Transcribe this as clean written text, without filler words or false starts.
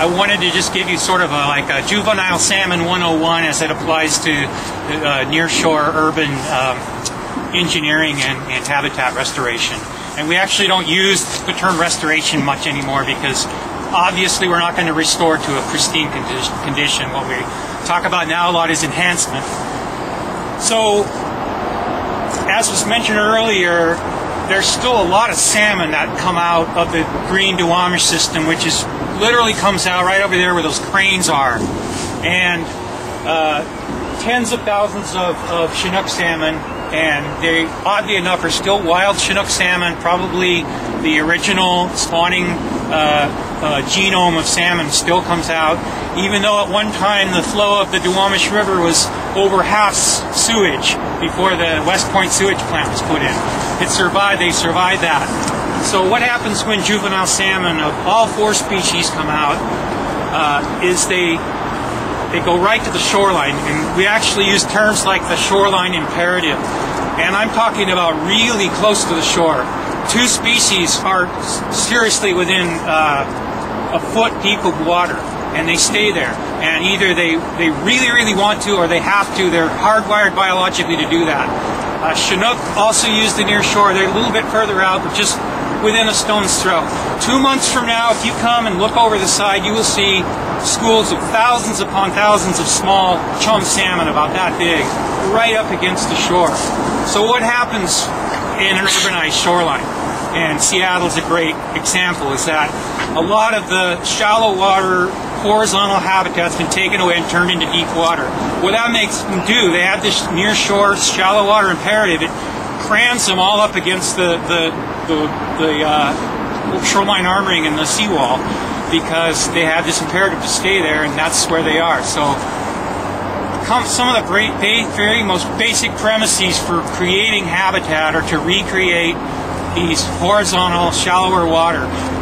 I wanted to just give you sort of a juvenile salmon 101 as it applies to nearshore urban engineering and habitat restoration. And we actually don't use the term restoration much anymore because obviously we're not going to restore to a pristine condition. What we talk about now a lot is enhancement. So, as was mentioned earlier, there's still a lot of salmon that come out of the Green Duwamish system, which is literally comes out right over there where those cranes are. And tens of thousands of Chinook salmon, and they, oddly enough, are still wild Chinook salmon, probably the original spawning genome of salmon still comes out, even though at one time the flow of the Duwamish River was over half sewage before the West Point sewage plant was put in. It survived, they survived that. So what happens when juvenile salmon of all four species come out is they go right to the shoreline, and we actually use terms like the shoreline imperative. And I'm talking about really close to the shore. Two species are seriously within a foot deep of water, and they stay there. And either they really, really want to, or they have to. They're hardwired biologically to do that. Chinook also use the near shore. They're a little bit further out, but just within a stone's throw. 2 months from now, if you come and look over the side, you will see schools of thousands upon thousands of small chum salmon about that big, right up against the shore. So what happens in an urbanized shoreline? And Seattle's a great example, is that a lot of the shallow water horizontal habitat's been taken away and turned into deep water. What that makes them do, they have this near shore shallow water imperative. It crams them all up against the shoreline armoring and the seawall, because they have this imperative to stay there, and that's where they are. So some of the very most basic premises for creating habitat are to recreate these horizontal, shallower water.